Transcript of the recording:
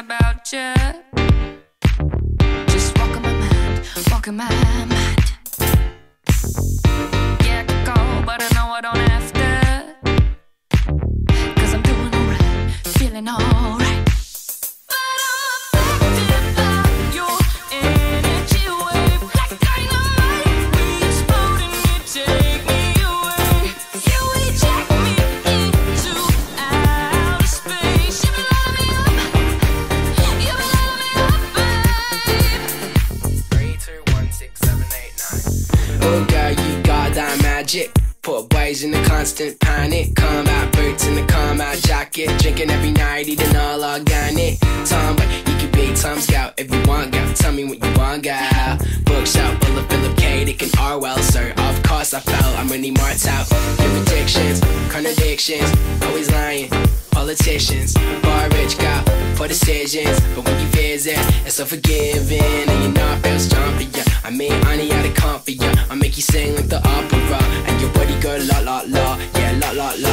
about you. Just walk in my mind, walk in my mind. Yeah, I could go, but I know I don't have to, 'cause I'm doing alright, feeling alright. Put boys in a constant panic. Combat boots in the combat jacket. Drinking every night, eating all organic. Tomboy, you could be Tom Scout if you want, girl. Tell me what you want, girl. Bookshop full of Philip K. Dick and Orwell, sir. Of course I fell, I'm really marked out. Your predictions, contradictions, always lying. Politicians, bar rich, got poor decisions. But when you visit, it's so forgiving. And you're not real strong for ya. I mean, I need how to come for ya. I make you sing like the opera. And your body go la la la, yeah la la la.